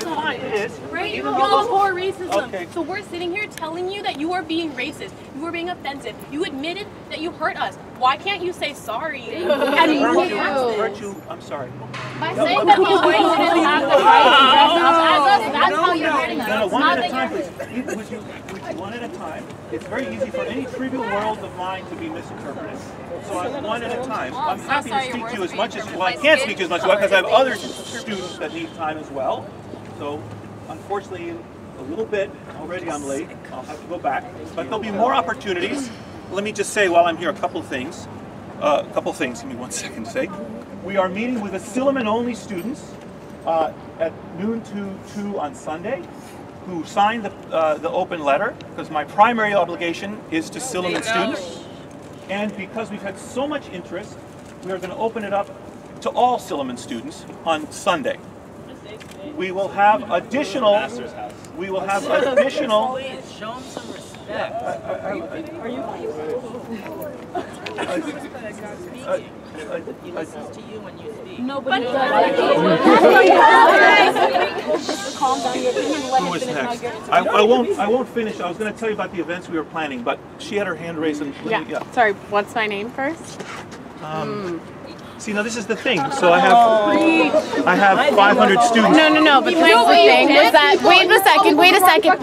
Racism is right. You're all for racism. Okay. So we're sitting here telling you that you are being racist. You are being offensive. You admitted that you hurt us. Why can't you say sorry? I'm sorry. By saying that these white students have the right to dress up as us, that's how you're hurting us. No, one at a time, please. One at a time. It's very easy for any trivial world of mine to be misinterpreted. So I'm one at a time. I'm happy to speak to you as much as you like. I can't speak to you as much as well because I have other students that need time as well. So unfortunately, in a little bit, already I'm late. I'll have to go back. But there'll be more opportunities. Let me just say while I'm here a couple things. Give me 1 second to say. We are meeting with the Silliman-only students at noon to 2 on Sunday who signed the open letter because my primary obligation is to Silliman students. And because we've had so much interest, we are going to open it up to all Silliman students on Sunday. We will have additional. Show them some respect. He listens to you when you speak. Nobody does. Calm down. Who is next? I won't finish. I was going to tell you about the events we were planning, but she had her hand raised. And yeah. Sorry. What's my name first? See, now this is the thing. So I have 500 students. No. But the thing was that wait a second.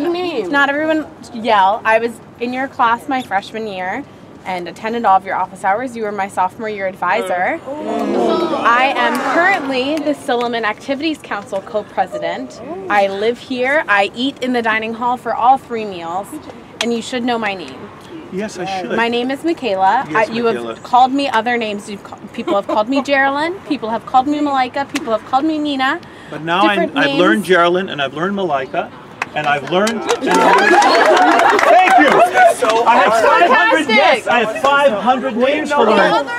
Not everyone yell. I was in your class my freshman year, and attended all of your office hours. You were my sophomore year advisor. I am currently the Silliman Activities Council co-president. I live here. I eat in the dining hall for all 3 meals, and you should know my name. Yes, I should. My name is Michaela. Yes, you have called me other names. People have called me Geraldine. People have called me Malika. People have called me Nina. But now I've learned Geraldine, and I've learned Malika, and I've learned. Thank you. So I have 500 names to learn. I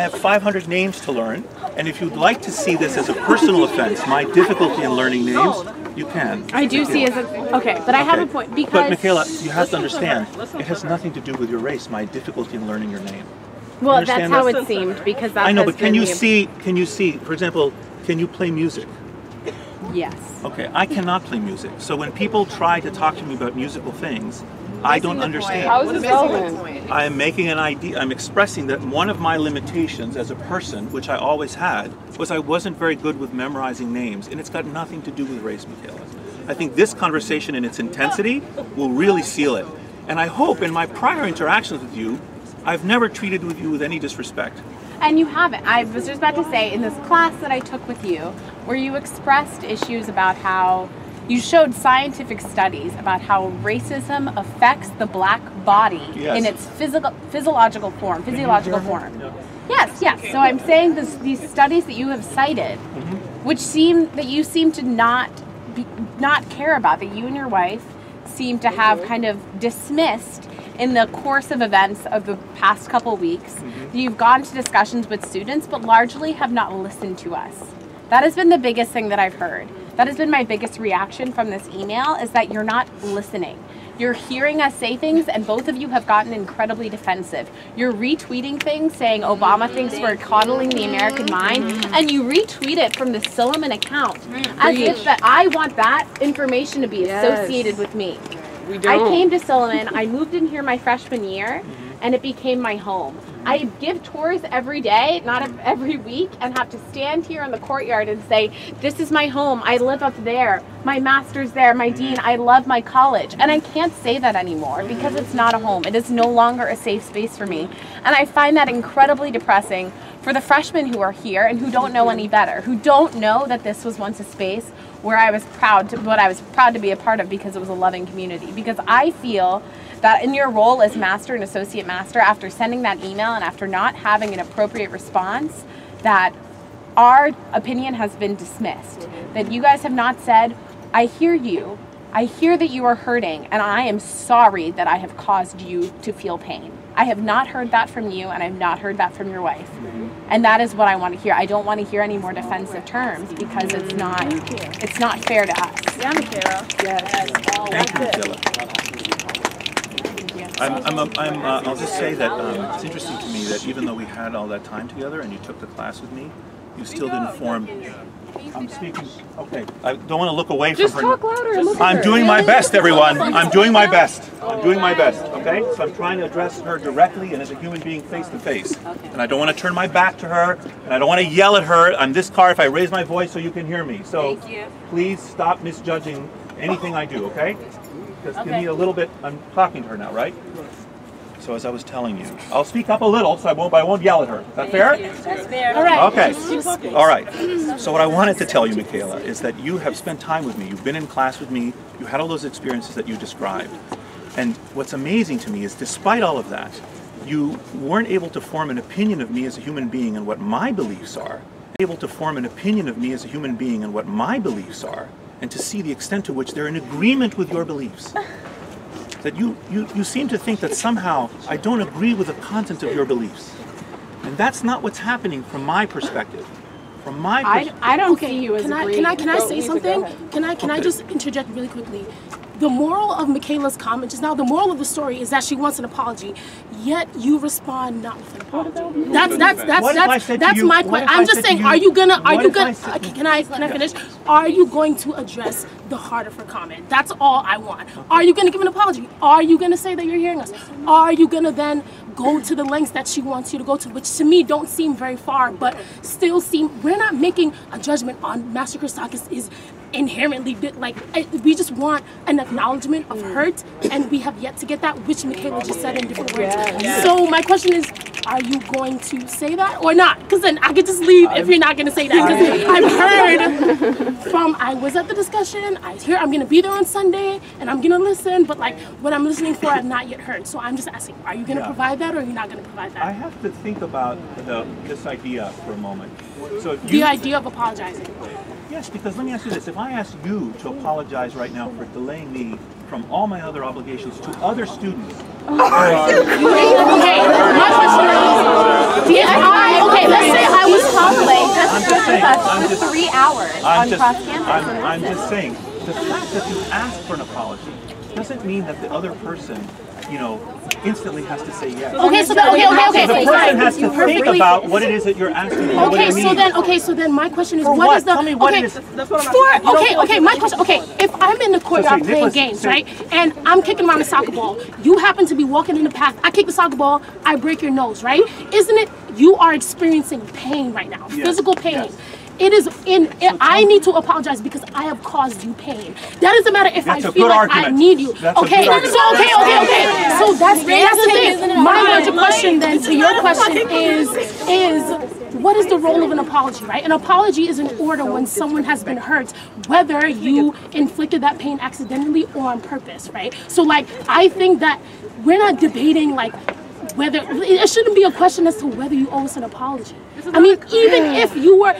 have 500 names to learn, and if you'd like to see this as a personal offense, my difficulty in learning names. You can. I do see as a... Okay, but I have a point because... But Michaela, you have to understand, it has nothing to do with your race, my difficulty in learning your name. Well, that's how it seemed because that I know, but can you see, for example, can you play music? Yes. Okay, I cannot play music. So when people try to talk to me about musical things, I don't understand. How is this? I am making an idea, I'm expressing that one of my limitations as a person, which I always had, was I wasn't very good with memorizing names, and it's got nothing to do with race, Michaela. I think this conversation in its intensity will really seal it. And I hope in my prior interactions with you, I've never treated with you with any disrespect. And you haven't. I was just about to say, in this class that I took with you, where you expressed issues about how you showed scientific studies about how racism affects the black body in its physiological form. Yeah. Yes. So I'm saying these studies that you have cited, which seem to not care about, that you and your wife seem to have kind of dismissed in the course of events of the past couple weeks. You've gone to discussions with students, but largely have not listened to us. That has been the biggest thing that I've heard. That has been my biggest reaction from this email, is that you're not listening. You're hearing us say things, and both of you have gotten incredibly defensive. You're retweeting things saying Obama thinks we're coddling the American mind, and you retweet it from the Silliman account as if that I want that information to be associated with me. We don't. I came to Silliman, I moved in here my freshman year, and it became my home. I give tours every day, not every week, and have to stand here in the courtyard and say, this is my home, I live up there, my master's there, my dean, I love my college. And I can't say that anymore because it's not a home. It is no longer a safe space for me. And I find that incredibly depressing for the freshmen who are here and who don't know any better, who don't know that this was once a space where I was proud to, be a part of because it was a loving community. Because I feel that in your role as master and associate master, after sending that email and after not having an appropriate response, that our opinion has been dismissed. That you guys have not said, I hear you, I hear that you are hurting, and I am sorry that I have caused you to feel pain. I have not heard that from you, and I have not heard that from your wife. And that is what I want to hear. I don't want to hear any more defensive terms because it's not fair to us. Yeah, Michaela. Yes. Thank you, Michaela. I'll just say that it's interesting to me that even though we had all that time together and you took the class with me, you still didn't form. I'm speaking. Okay, I don't want to look away from her. Just talk louder and look at her. I'm doing my best, everyone. I'm doing my best. I'm doing my best. Okay, so I'm trying to address her directly and as a human being, face to face. And I don't want to turn my back to her, and I don't want to yell at her. I'm this car if I raise my voice so you can hear me. So please stop misjudging anything I do. Okay. Just give me a little bit. I'm talking to her now, right? So as I was telling you, I'll speak up a little so I won't yell at her. Is that fair? That's fair. All right. Okay. All right. So what I wanted to tell you, Michaela, is that you have spent time with me. You've been in class with me. You had all those experiences that you described. And what's amazing to me is despite all of that, you weren't able to form an opinion of me as a human being and what my beliefs are. Able to form an opinion of me as a human being and what my beliefs are, and to see the extent to which they're in agreement with your beliefs. That you seem to think that somehow I don't agree with the content of your beliefs. And that's not what's happening from my perspective. From my perspective. I don't see you as agreeing. Can I say something? Can I just interject really quickly? The moral of Michaela's comment just now, the moral of the story is that she wants an apology, yet you respond not with an apology. That's my question. I'm just saying, can I finish? Are you going to address the heart of her comment? That's all I want. Are you going to give an apology? Are you going to say that you're hearing us? Are you going to then go to the lengths that she wants you to go to, which to me don't seem very far, but still seem, we're not making a judgment on Master Christakis is inherently, like, we just want an acknowledgement of hurt, and we have yet to get that, which Michaela just said in different words. Yes. So my question is, are you going to say that or not? Because then I could just leave if you're not going to say that. Because I've heard from, I was at the discussion, I hear I'm going to be there on Sunday, and I'm going to listen, but like what I'm listening for, I've not yet heard. So I'm just asking, are you going to provide that or are you not going to provide that? I have to think about this idea for a moment. So the idea of apologizing. Yes, because let me ask you this. If I ask you to apologize right now for delaying me from all my other obligations to other students... Okay, my question is, let's say I was traveling for 3 hours on cross-campus. I'm just saying, the fact that you asked for an apology doesn't mean that the other person, you know, instantly has to say yes. Okay, so then, okay. So the person has to think about what it is that you're asking. Okay, so then my question is, what is the? Tell me what it is. My question. Okay, if I'm in the courtyard playing games, right, and I'm kicking around a soccer ball, you happen to be walking in the path. I kick the soccer ball, I break your nose, right? Isn't it? You are experiencing pain right now, physical pain. It is I need to apologize because I have caused you pain. That doesn't matter if I feel like I need you. So that's the thing. My larger question then to your question is what is the role of an apology, right? An apology is an order when someone has been hurt, whether you inflicted that pain accidentally or on purpose, right? So like I think that we're not debating like whether it shouldn't be a question as to whether you owe us an apology. I mean, even if you were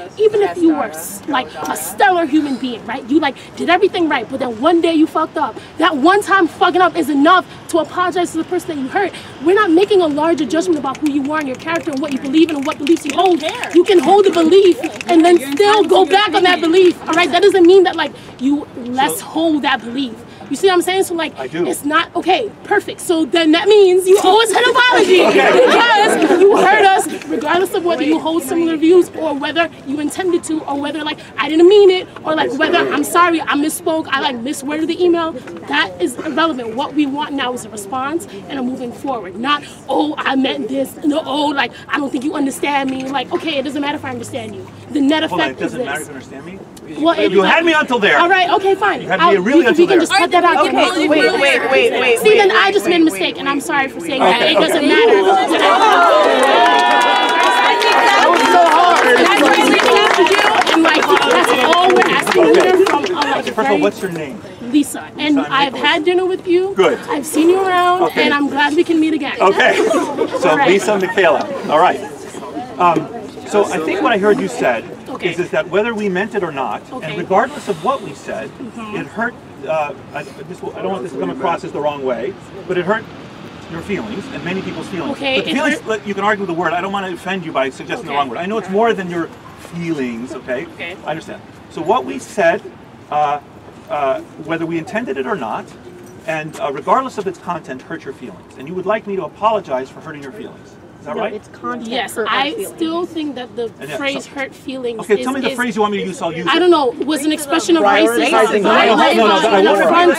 like a stellar human being, right? You like did everything right, but then one day you fucked up. That one time fucking up is enough to apologize to the person that you hurt. We're not making a larger judgment about who you are and your character and what you believe in and what beliefs you hold. You can hold a belief and then still go back on that belief. All right, that doesn't mean that like you less hold that belief. You see what I'm saying? So like, it's not, okay, perfect. So then that means you owe us an apology because you hurt us, regardless of whether you hold similar views or whether you intended to or whether like, I didn't mean it or like whether I'm sorry, I misspoke, I like misworded the email. That is irrelevant. What we want now is a response and a moving forward. Not, oh, I meant this. No, oh, like, I don't think you understand me. Like, okay, it doesn't matter if I understand you. The net effect is this. It doesn't matter if you understand me? Well, you had me until there. All right, okay, fine. You had me really until there. Wait. See, then I just made a mistake, and I'm sorry for saying that. It doesn't matter. That was so hard. That's why I'm reaching out to you, and like, that's all we're asking you from. First of all, what's your name? Lisa, and I've had dinner with you. Good. I've seen you around, and I'm glad we can meet again. Okay. So Lisa, Michaela. All right. So I think what I heard you said is that whether we meant it or not, and regardless of what we said, it hurt. I don't want this to come across as the wrong way, but it hurt your feelings and many people's feelings. Okay, but feelings, you can argue the word. I don't want to offend you by suggesting the wrong word. I know it's more than your feelings, okay? I understand. So what we said, whether we intended it or not, and regardless of its content, hurt your feelings. And you would like me to apologize for hurting your feelings. Is that right? It's content. Yes, I still think that the phrase "hurt feelings." Okay, tell me the phrase you want me to use. I'll use it. I don't know. Was an expression of racism. I wanted you to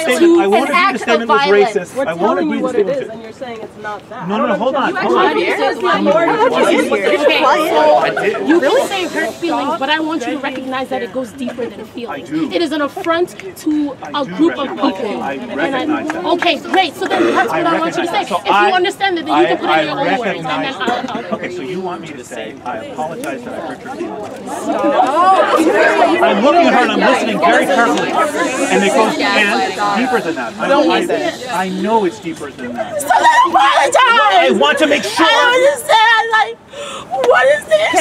say it was racist. I wanted you to say it was racist. And you're saying it's not that. No, no, no. Hold on. Hold on. You really say hurt feelings, but I want you to recognize that it goes deeper than feelings. It is an affront to a group of people. Okay, great. So then that's what I want you to say. If you understand that, then you can put it in your own words. Okay, so you want me to say, I apologize that I hurt your feelings. I'm looking at her and I'm listening very carefully. And it goes deeper than that. I know it's deeper than that. So then apologize! I want to make sure. I don't understand, like, what is this?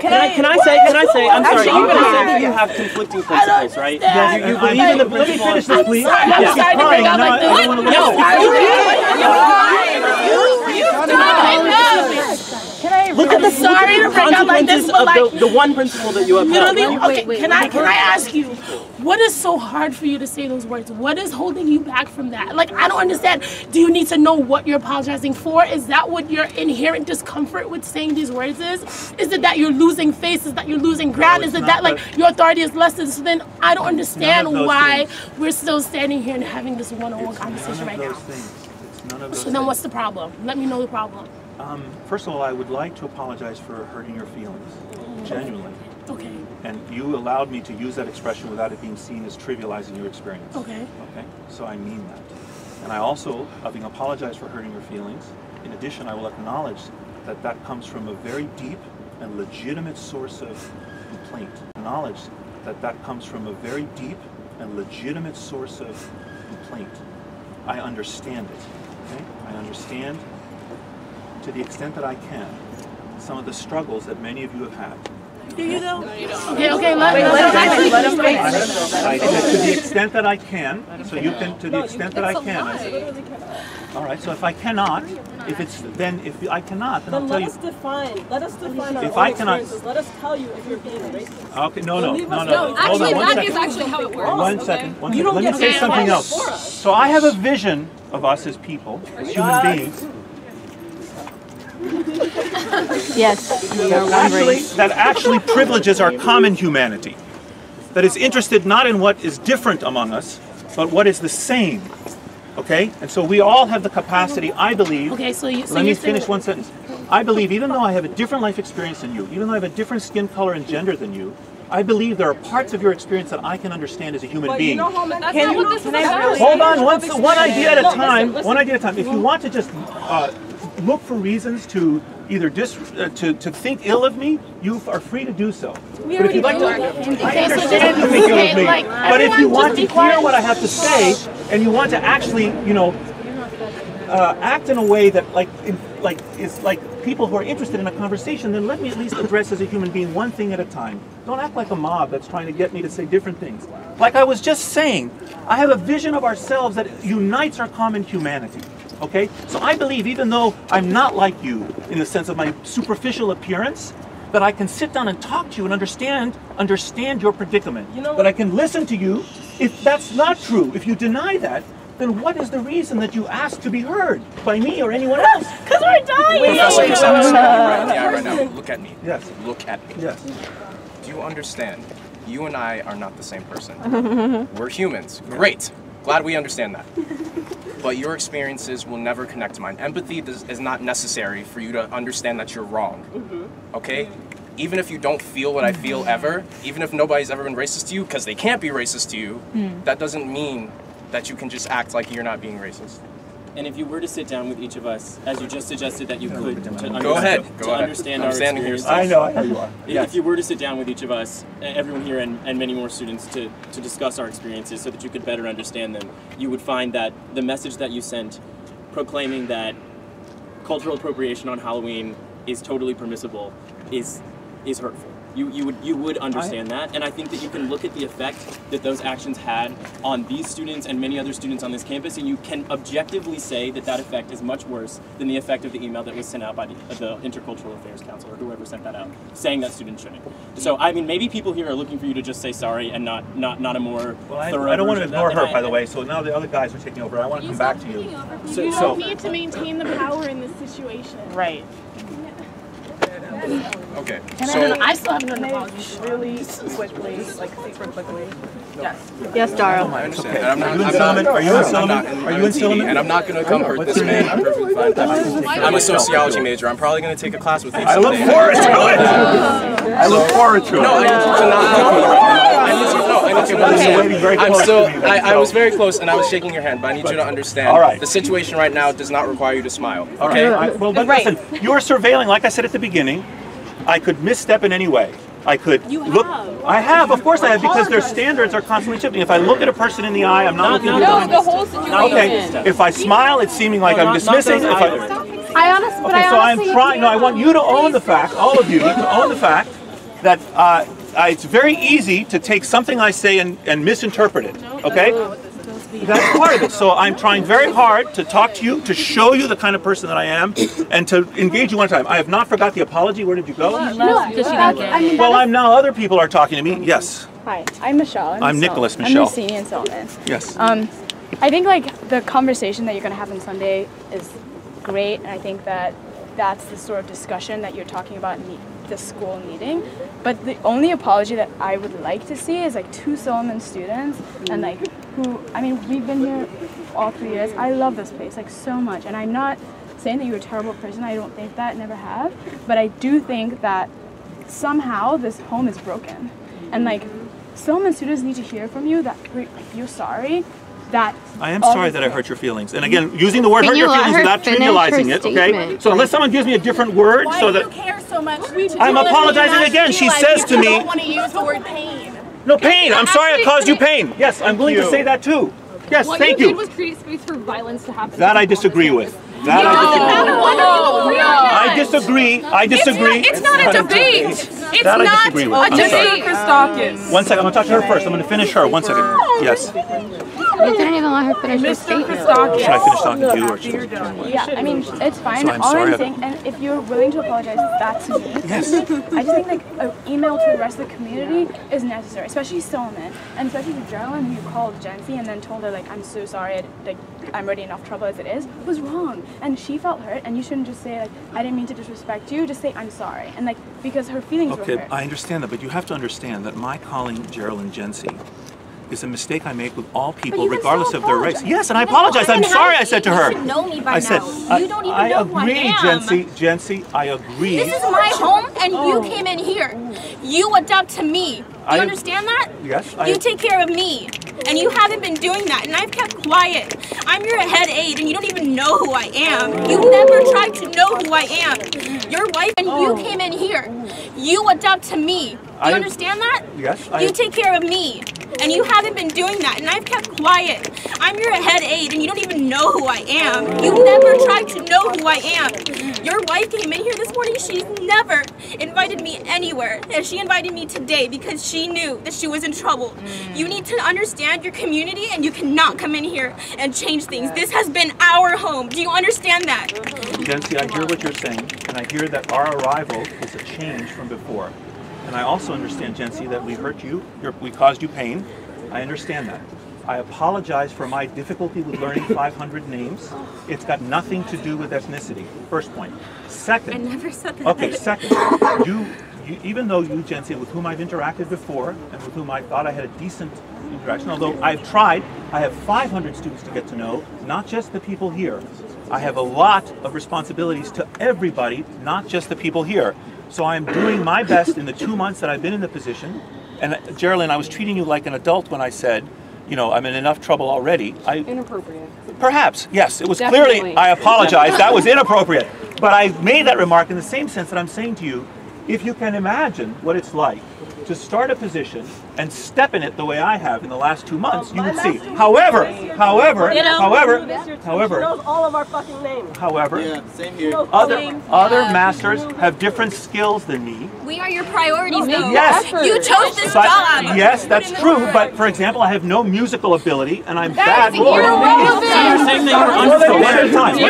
Can I say, I'm sorry, you're going to say that you have conflicting principles, right? You believe in the principles. Let me finish this, please. I'm sorry to bring up like this. Look at the consequences of the one principle that you have. Can I ask you, what is so hard for you to say those words? What is holding you back from that? Like, I don't understand. Do you need to know what you're apologizing for? Is that what your inherent discomfort with saying these words is? Is it that you're losing face? Is that you're losing ground? Is it that like your authority is lessened? So then I don't understand why we're still standing here and having this one-on-one conversation right now. So then what's the problem? Let me know the problem. First of all, I would like to apologize for hurting your feelings, genuinely. Okay. And you allowed me to use that expression without it being seen as trivializing your experience. Okay. Okay. So I mean that. And I also, having apologized for hurting your feelings, in addition, I will acknowledge that that comes from a very deep and legitimate source of complaint. Acknowledge that that comes from a very deep and legitimate source of complaint. I understand it. Okay? I understand, to the extent that I can, some of the struggles that many of you have had. Do you though? Okay, let him break. To the extent that I can, so you can, to the extent that I can. All right, so if I cannot, if I cannot, then I'll tell you. Let us define our own experiences. Let us tell you if you're being racist. Okay, no. Actually, that is actually how it works. One second. Let me say something else. So I have a vision of us as people, as human beings, that actually privileges our common humanity, that is interested not in what is different among us, but what is the same. Okay? And so we all have the capacity, I believe, let me finish one sentence. I believe, even though I have a different life experience than you, even though I have a different skin color and gender than you, I believe there are parts of your experience that I can understand as a human being. Hold on, one idea at a time. One idea at a time. If you want to just look for reasons to either to think ill of me, you are free to do so. But if you'd like to, I understand you think ill of me. But if you want to hear what I have to say, and you want to actually, you know, act in a way that is like people who are interested in a conversation, then let me at least address as a human being one thing at a time. Don't act like a mob that's trying to get me to say different things. Like I was just saying, I have a vision of ourselves that unites our common humanity. Okay? So I believe, even though I'm not like you in the sense of my superficial appearance, that I can sit down and talk to you and understand your predicament. You know, that I can listen to you. If that's not true, if you deny that, then what is the reason that you asked to be heard by me or anyone else? Because we're dying! Right now, look at me. Yes. Look at me. Yes. Do you understand? You and I are not the same person. We're humans. Great. Glad we understand that. But your experiences will never connect to mine. Empathy is not necessary for you to understand that you're wrong, okay? Even if you don't feel what I feel ever, even if nobody's ever been racist to you, because they can't be racist to you, that doesn't mean that you can just act like you're not being racist. And if you were to sit down with each of us, as you just suggested that you could, to understand our experiences. I know how you are. If you were to sit down with each of us, everyone here and many more students, to discuss our experiences so that you could better understand them, you would find that the message that you sent proclaiming that cultural appropriation on Halloween is totally permissible is is hurtful. You would understand that, and I think that you can look at the effect that those actions had on these students and many other students on this campus, and you can objectively say that that effect is much worse than the effect of the email that was sent out by the Intercultural Affairs Council or whoever sent that out, saying that students shouldn't. So I mean, maybe people here are looking for you to just say sorry and not a more thorough. I don't want to ignore her, by the way. So now the other guys are taking over. I want to come back to you. You need to maintain the power in this situation. Right. Okay. And so I still haven't done apologies. Really quickly, like super quickly. Yes. Yes, Darryl. I understand. Okay. Are you in Silliman? And I'm not going to come hurt this man. I'm perfectly fine. I'm a sociology major. I'm probably going to take a class with him. I look forward to it. I look forward to it. No, I was very close and I was shaking your hand, but I need you to understand the situation right now does not require you to smile. Okay? Well, but listen, you're surveilling, like I said at the beginning. I could misstep in any way. I could look. I have, of course I have, because their standards are constantly shifting. If I look at a person in the eye, I'm not looking at the whole situation. Okay, if I smile, it's seeming like I'm dismissing. I want you to own the fact, all of you, to own the fact that it's very easy to take something I say and misinterpret it, okay? That's part of it. So I'm trying very hard to talk to you, to show you the kind of person that I am, and to engage you one time. I have not forgot the apology. Where did you go? Well, now other people are talking to me. Yes. Hi, I'm Michelle. I'm Nicholas Michelle. I'm the senior in Silliman. Yes. I think like the conversation that you're going to have on Sunday is great, and I think that that's the sort of discussion that you're talking about in the school meeting. But the only apology that I would like to see is like two Silliman students and like we've been here all 3 years. I love this place like so much, and I'm not saying that you're a terrible person. I don't think that, never have. But I do think that somehow this home is broken, and like Silliman students need to hear from you that you're sorry. That I am sorry that I hurt your feelings. And again, using the word hurt your feelings without trivializing it, okay? So unless someone gives me a different word, so that why do you care so much? I'm apologizing again. She says to me, I don't want to use the word pain. No, pain. I'm sorry I caused you pain. Yes, I'm willing to say that too. Yes, thank you. What you did was create space for violence to happen. That I disagree with. That I disagree with. I disagree. It's not a debate. It's not a debate. Christakis. One second. I'm going to talk to her first. I'm going to finish her. One second. Yes. You didn't even let her finish her statement. Should I finish talking to you or should I turn away? Yeah, I mean, it's fine. So all I'm saying, and if you're willing to apologize, that's me. Yes. I just think like an email to the rest of the community is necessary, especially Silliman, and especially Geraldine, who you called Gen Z and then told her like, I'm so sorry, I'm already in enough trouble as it is, was wrong. And she felt hurt, and you shouldn't just say like, I didn't mean to disrespect you, just say I'm sorry. And like, because her feelings were hurt. Okay, I understand that, but you have to understand that my calling Geraldine Gen Z is a mistake I make with all people, regardless of their race. Yes, and I apologize. I'm sorry I said to her. You should know me by now. You don't even know who I am. I agree, Gen Z. I agree. This is my home, and you came in here. You adapt to me. Do you understand that? Yes. You take care of me, and you haven't been doing that, and I've kept quiet. I'm your head aide, and you don't even know who I am. You never tried to know who I am. Your wife, and you came in here. You adapt to me. Do you understand that? Yes. You take care of me. And you haven't been doing that, and I've kept quiet. I'm your head aide, and you don't even know who I am. You never tried to know who I am. Your wife came in here this morning. She's never invited me anywhere, and she invited me today because she knew that she was in trouble. You need to understand your community, and you cannot come in here and change things. This has been our home. Do you understand that? Jency, I hear what you're saying, and I hear that our arrival is a change from before. And I also understand, Jency, that we hurt you, we caused you pain. I understand that. I apologize for my difficulty with learning 500 names. It's got nothing to do with ethnicity, first point. Second, I never said that. Okay, second, you, even though you, Jency, with whom I've interacted before and with whom I thought I had a decent interaction, although I've tried, I have 500 students to get to know, not just the people here. I have a lot of responsibilities to everybody, not just the people here. So I'm doing my best in the 2 months that I've been in the position. And Geraldine, I was treating you like an adult when I said, you know, I'm in enough trouble already. Inappropriate. Perhaps, yes. It was definitely. Clearly, I apologize, that was inappropriate. But I made that remark in the same sense that I'm saying to you, if you can imagine what it's like to start a position and step in it the way I have in the last 2 months, you would see. However, she knows all of our fucking names. However, yeah, same here. Other masters have different skills than me. We are your priorities, no, yes. You chose this job. Yes, that's true, but for example, I have no musical ability and I'm bad. You're saying that you're unfiltered. You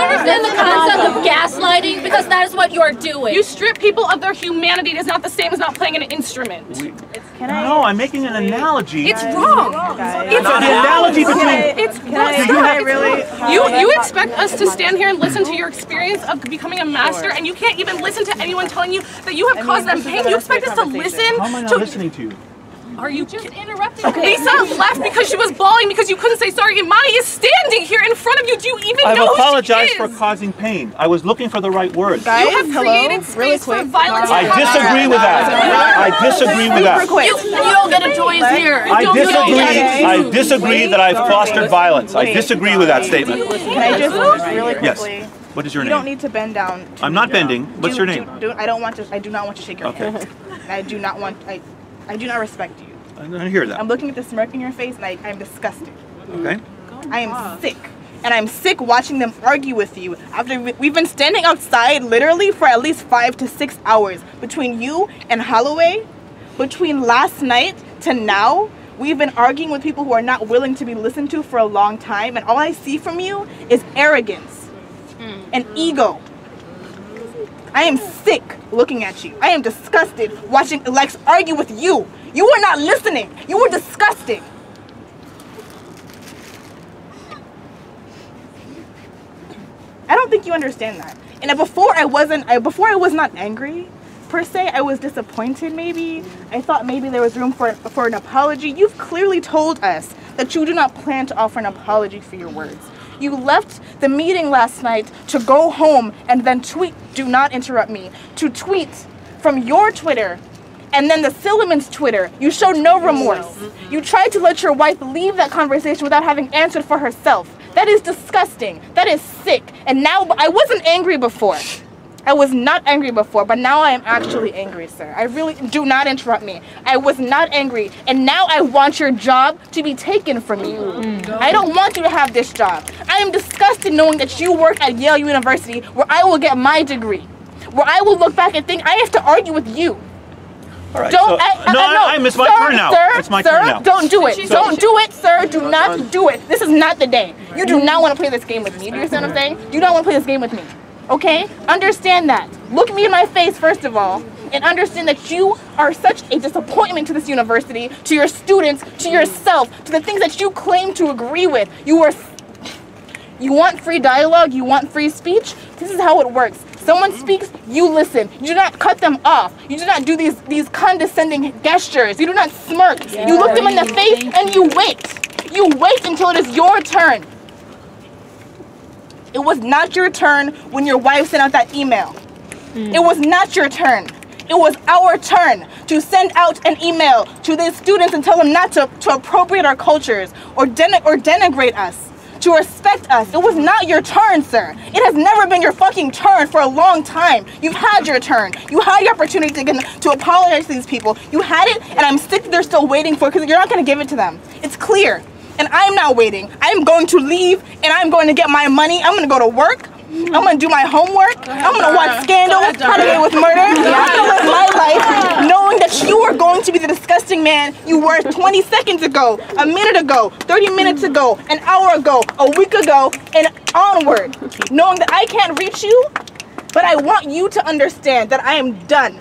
understand the concept of gaslighting, because that is what you are doing. You strip people of their humanity. It is not the same as not playing an instrument. No, I'm making an analogy. It's wrong. It's an analogy between... It's wrong. You expect us to stand here and listen to your experience of becoming a master, and you can't even listen to anyone telling you that you have caused them pain. You expect us to listen to... How am I not listening to you? Are you just interrupting me? Lisa left because she was bawling because you couldn't say sorry. Imani is standing here in front of you. Do you even know who she is? I've apologized for causing pain. I was looking for the right words. Guys, you have created space for violence. I disagree with that. I disagree with that. You don't get a joy here. I disagree that I've fostered violence. I disagree with that statement. Can I just really quickly? Yes. What is your name? You don't need to bend down. I'm not bending. What's your name? I don't want to. I do not want to shake your hand. I do not want. I do not respect you. I hear that. I'm looking at the smirk in your face, and I'm disgusted. Okay. I am sick. And I'm sick watching them argue with you. After we've been standing outside literally for at least 5 to 6 hours. Between you and Holloway, between last night to now, we've been arguing with people who are not willing to be listened to for a long time. And all I see from you is arrogance and ego. I am sick looking at you. I am disgusted watching Lex argue with you. You were not listening. You were disgusting. I don't think you understand that. And before I was not angry per se. I was disappointed maybe. I thought maybe there was room for an apology. You've clearly told us that you do not plan to offer an apology for your words. You left the meeting last night to go home and then tweet, do not interrupt me, to tweet from your Twitter and then the Silliman's Twitter. You showed no remorse. You tried to let your wife leave that conversation without having answered for herself. That is disgusting. That is sick. And now, I wasn't angry before. I was not angry before, but now I am actually angry, sir. I really, do not interrupt me. I was not angry, and now I want your job to be taken from you. I don't want you to have this job. I am disgusted knowing that you work at Yale University, where I will get my degree, where I will look back and think I have to argue with you. All right, don't, so, I miss my turn now. It's my turn now. Don't do it. Don't do it, sir. Do not do it. This is not the day. You do not want to play this game with me. Do you understand what I'm saying? You don't want to play this game with me. Okay? Understand that. Look me in my face, first of all, and understand that you are such a disappointment to this university, to your students, to yourself, to the things that you claim to agree with. You want free dialogue, you want free speech? This is how it works. Someone speaks, you listen. You do not cut them off. You do not do these condescending gestures. You do not smirk. Yes. You look them in the face and you wait. You wait until it is your turn. It was not your turn when your wife sent out that email. It was not your turn. It was our turn to send out an email to these students and tell them not to appropriate our cultures or denigrate us, to respect us. It was not your turn, sir. It has never been your fucking turn for a long time. You've had your turn. You had your opportunity to apologize to these people. You had it, and I'm sick that they're still waiting for it because you're not going to give it to them. It's clear. And I'm not waiting. I'm going to leave, and I'm going to get my money. I'm going to go to work. I'm going to do my homework. I'm going to watch Scandal, How to Get Away with Murder. I'm going to live my life knowing that you are going to be the disgusting man you were 20 seconds ago, a minute ago, 30 minutes ago, an hour ago, a week ago, and onward. Knowing that I can't reach you, but I want you to understand that I am done.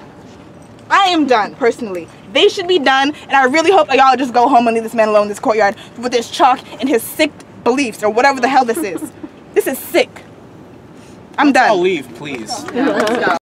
I am done, personally. They should be done, and I really hope y'all just go home and leave this man alone in this courtyard with his chalk and his sick beliefs or whatever the hell this is. This is sick. I'm done. I'll leave, please.